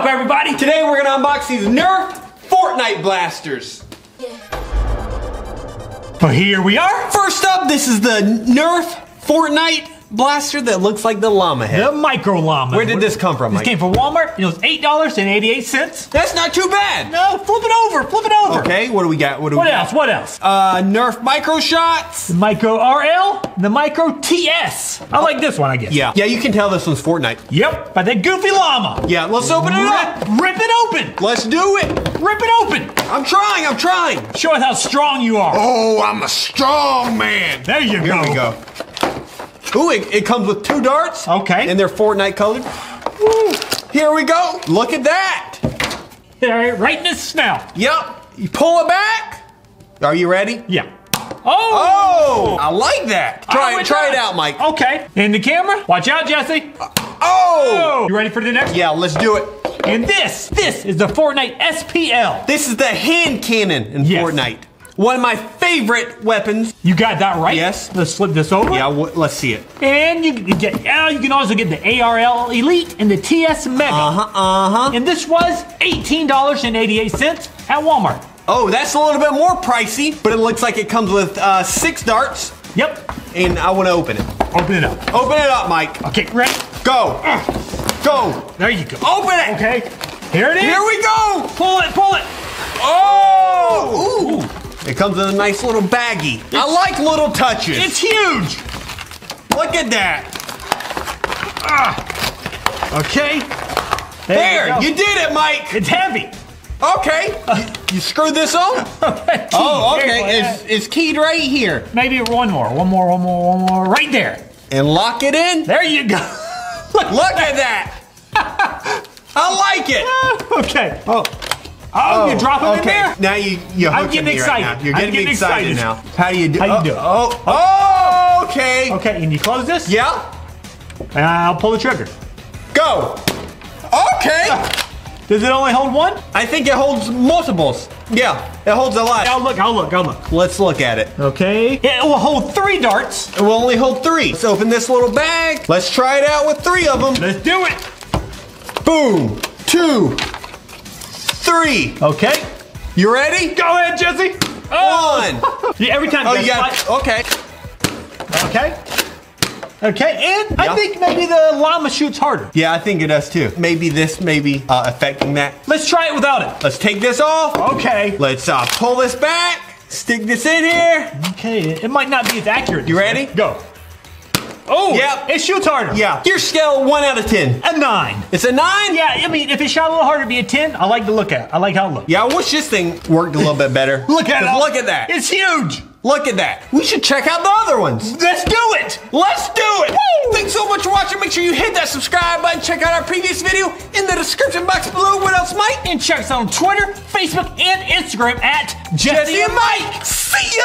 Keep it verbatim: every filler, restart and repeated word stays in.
up, everybody? Today we're gonna unbox these Nerf Fortnite blasters. But here we are. First up, this is the Nerf Fortnite blaster that looks like the llama head. The micro llama. Where did Where, this come from, Mike? This came from Walmart. It was eight dollars and eighty-eight cents. That's not too bad. No, flip it over, flip it over. Okay, what do we got? What do what we else, got? What else? Uh, Nerf micro shots. The Micro R L, the Micro T S. I like this one, I guess. Yeah, yeah, you can tell this one's Fortnite. Yep, by that goofy llama. Yeah, let's open it up. Rip it open. Let's do it. Rip it open. I'm trying, I'm trying. Show us how strong you are. Oh, I'm a strong man. There you go. Here we go. Ooh, it, it comes with two darts. Okay. And they're Fortnite colored. Ooh, here we go. Look at that. They're right in the snout. Yep. You pull it back. Are you ready? Yeah. Oh! Oh! I like that. Try oh, it. Try does. it out, Mike. Okay. In the camera. Watch out, Jesse. Uh, oh! You ready for the next? Yeah, let's do it. And this, this is the Fortnite S P L. This is the hand cannon in yes. Fortnite. One of my favorite weapons. You got that right? Yes. Let's flip this over. Yeah, w let's see it. And you, you get. Uh, you can also get the A R L Elite and the T S Mega. Uh-huh, uh-huh. And this was eighteen dollars and eighty-eight cents at Walmart. Oh, that's a little bit more pricey, but it looks like it comes with uh, six darts. Yep. And I want to open it. Open it up. Open it up, Mike. Okay, ready? Go. Uh, go. There you go. Open it. Okay. Here it is. Here we go. Pull it, pull it. Oh. Ooh. Ooh. It comes in a nice little baggie. It's, I like little touches. It's huge. Look at that. Ah. Okay. There, there you, you did it, Mike. It's heavy. Okay. Uh, you screwed this on? Oh, okay. It's, it's keyed right here. Maybe one more, one more, one more, one more. Right there. And lock it in. There you go. Look, Look at that. that. I like it. Uh, okay. Oh. Oh, oh, you drop it okay. in there? Now you, you're hooking I'm getting me excited. Right now. You're getting, getting excited. excited now. How do you do? How oh, you do it? Oh, oh, okay. Okay, and you close this? Yeah. And I'll pull the trigger. Go. Okay. Does it only hold one? I think it holds multiples. Yeah, it holds a lot. I'll look, I'll look, I'll look. Let's look at it. Okay. It will hold three darts. It will only hold three. Let's open this little bag. Let's try it out with three of them. Let's do it. Boom. Two. Three. Okay. You ready? Go ahead, Jesse. Oh. One. Yeah, every time. Oh, you got it. Okay. Okay. Okay, and yeah. I think maybe the llama shoots harder. Yeah, I think it does too. Maybe this may be uh, affecting that. Let's try it without it. Let's take this off. Okay. Let's uh, pull this back. Stick this in here. Okay, it might not be as accurate. You ready? Way. Go. Oh, yep. It shoots harder. Yeah. Your scale, one out of ten. A nine. It's a nine? Yeah, I mean, if it shot a little harder, it'd be a ten. I like to look at it. I like how it looks. Yeah, I wish this thing worked a little bit better. Look at it. Look at that. It's huge. Look at that. We should check out the other ones. Let's do it. Let's do it. Woo! Thanks so much for watching. Make sure you hit that subscribe button. Check out our previous video in the description box below. What else, Mike? And check us out on Twitter, Facebook, and Instagram at Jesse, Jesse and Mike. See ya.